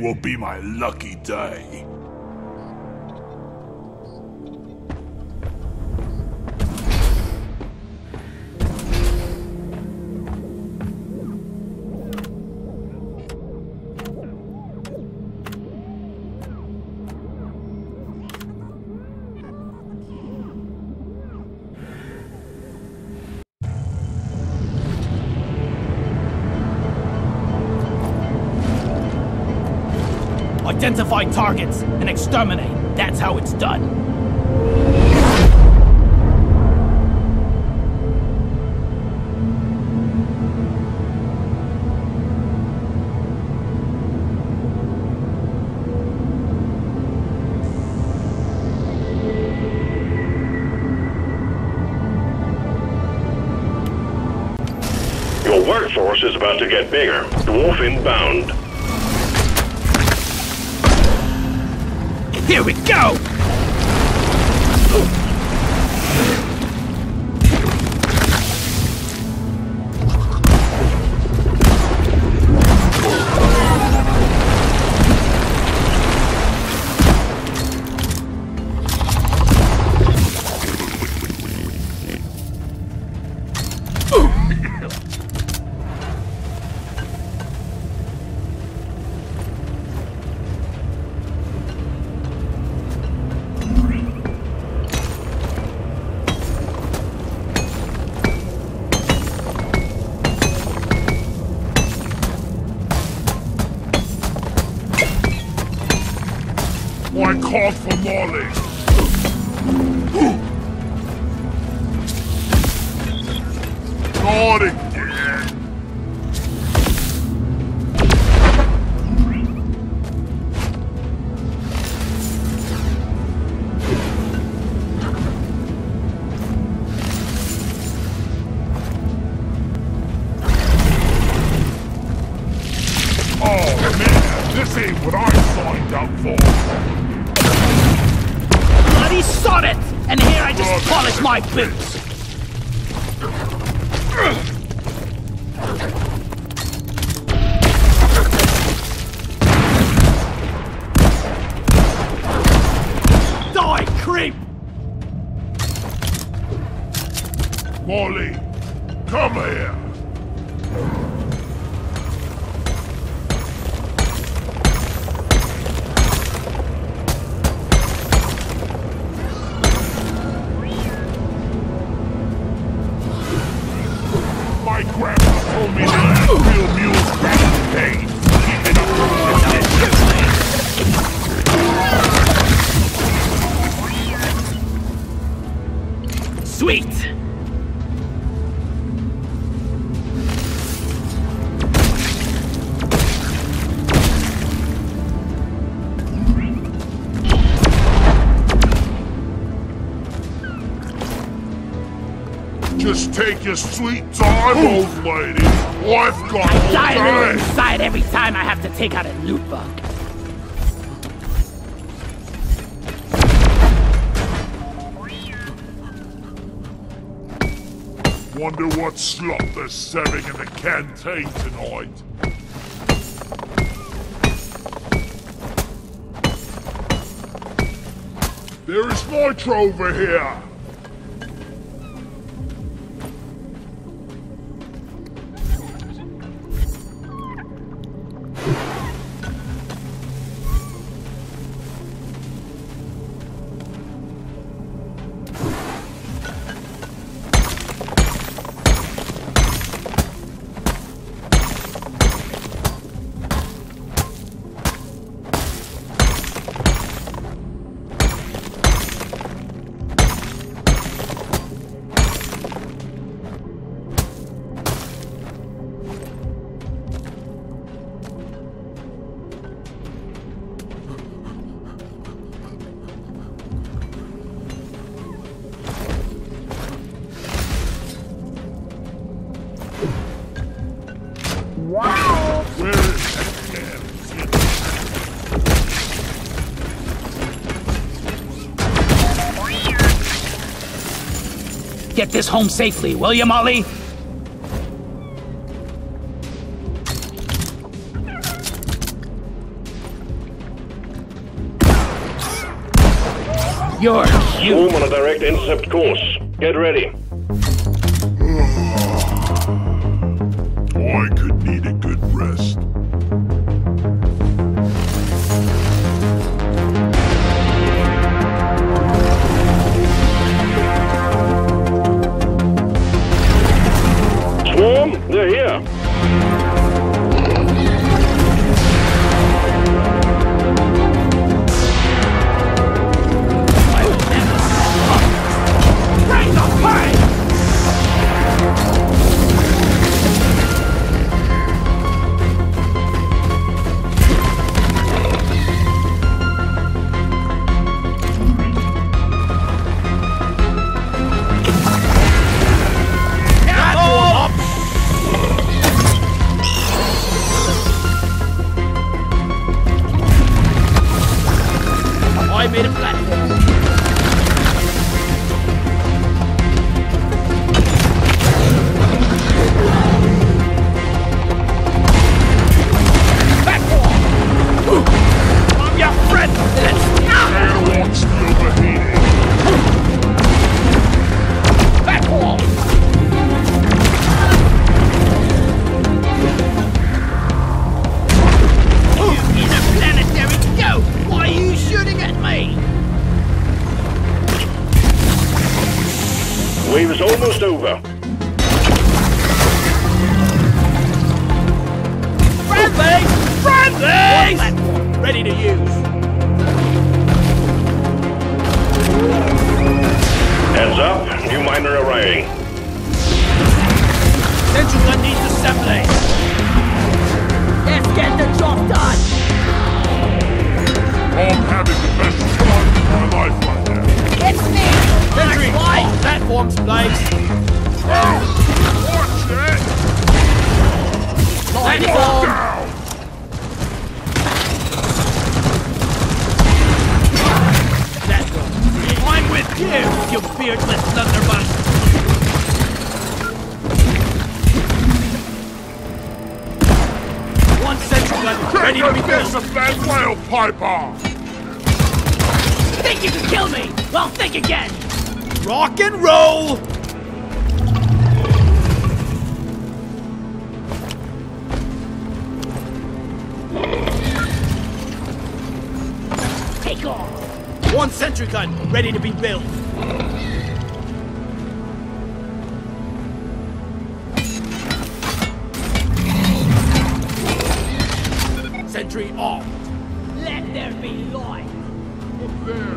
will be my lucky day. Identify targets and exterminate. That's how it's done. Your workforce is about to get bigger. Dwarf inbound. Here we go! I called for Molly. Not again. Oh man, this ain't what I signed up for. Bloody sod it! And here I just polish my boots! Die, creep! Molly, come here! Sweet! Just take your sweet time, old lady. I've got all day. I die inside every time I have to take out a loot bug. Wonder what slop they're serving in the canteen tonight. There is nitro over here! Wow! Where is that damn shit? Get this home safely, will you, Molly? You're home on a direct intercept course. Get ready. I could need a good rest. Swarm, they're here. Bring the fight! Piper! Think you can kill me? Well, think again! Rock and roll! Take off! One sentry gun, ready to be built. Sentry off. Let there be light! Up there!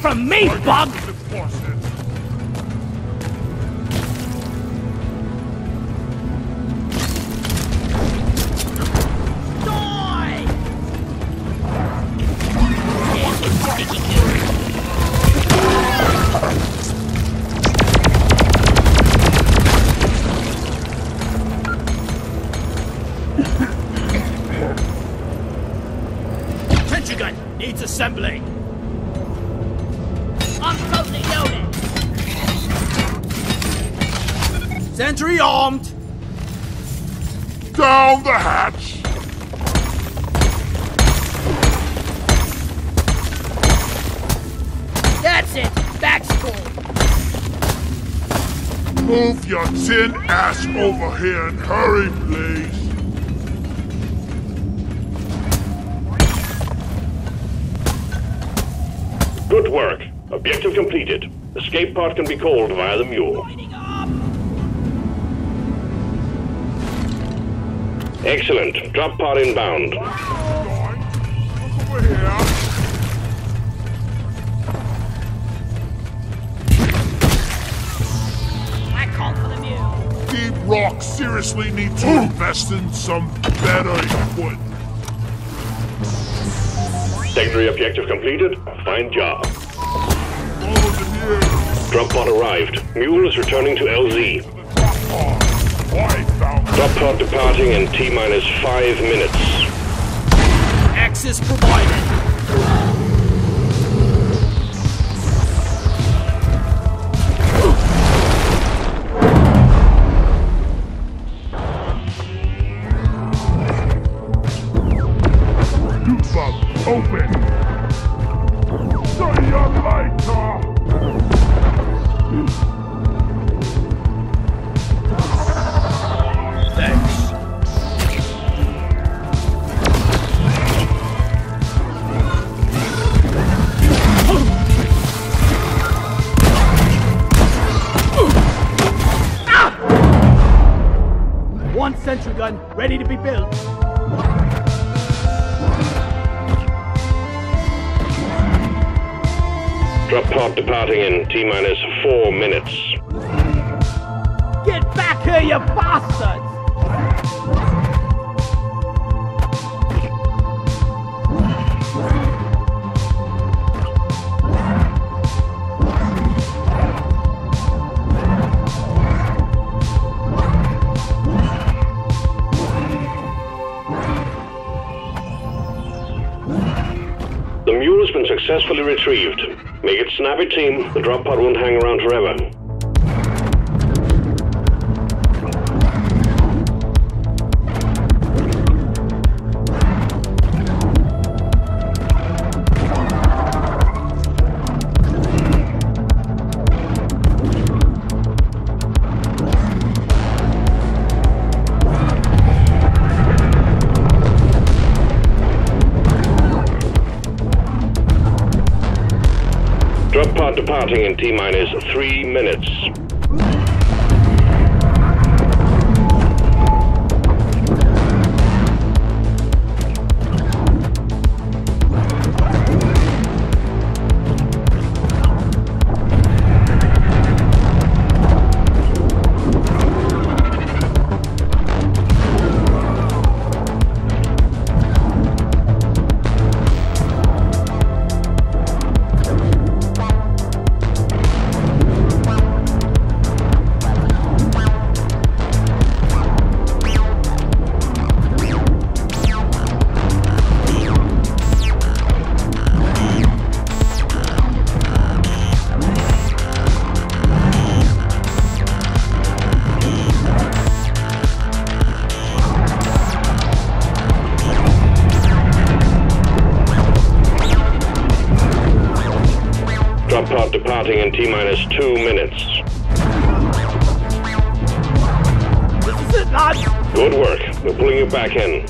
From me, bug! Sentry gun needs assembling. Sentry armed! Down the hatch! That's it! Back school! Move your tin ass over here and hurry, please! Good work. Objective completed. Escape pod can be called via the mule. Excellent. Drop pod inbound. Look over here. I call for the mule. Deep Rock seriously. seriously need to invest in some better equipment. Secondary objective completed. Fine job. Drop pod arrived. Mule is returning to LZ. Drop pod departing in T-minus 5 minutes. Access provided. Ready to be built. Drop pod departing in T-minus 4 minutes. Get back here, you bastards! Successfully retrieved. Make it snappy, team. The drop pod won't hang around forever. Departing in T-minus 3 minutes. Departing in T-minus 2 minutes. This is it, lads! Good work. We're pulling you back in.